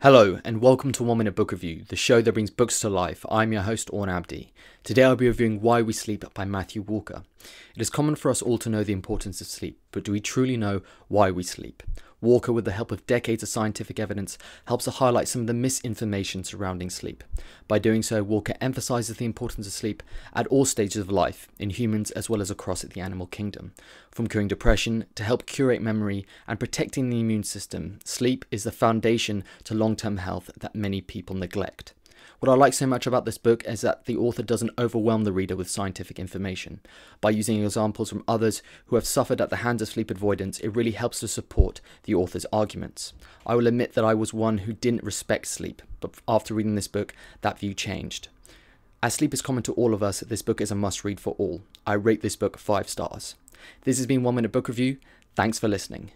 Hello and welcome to One Minute Book Review, the show that brings books to life. I'm your host, Aun Abdi. Today I'll be reviewing Why We Sleep by Matthew Walker. It is common for us all to know the importance of sleep, but do we truly know why we sleep? Walker, with the help of decades of scientific evidence, helps to highlight some of the misinformation surrounding sleep. By doing so, Walker emphasizes the importance of sleep at all stages of life, in humans as well as across the animal kingdom. From curing depression to help curate memory and protecting the immune system, sleep is the foundation to long-term health that many people neglect. What I like so much about this book is that the author doesn't overwhelm the reader with scientific information. By using examples from others who have suffered at the hands of sleep avoidance, it really helps to support the author's arguments. I will admit that I was one who didn't respect sleep, but after reading this book, that view changed. As sleep is common to all of us, this book is a must-read for all. I rate this book 5 stars. This has been One Minute Book Review. Thanks for listening.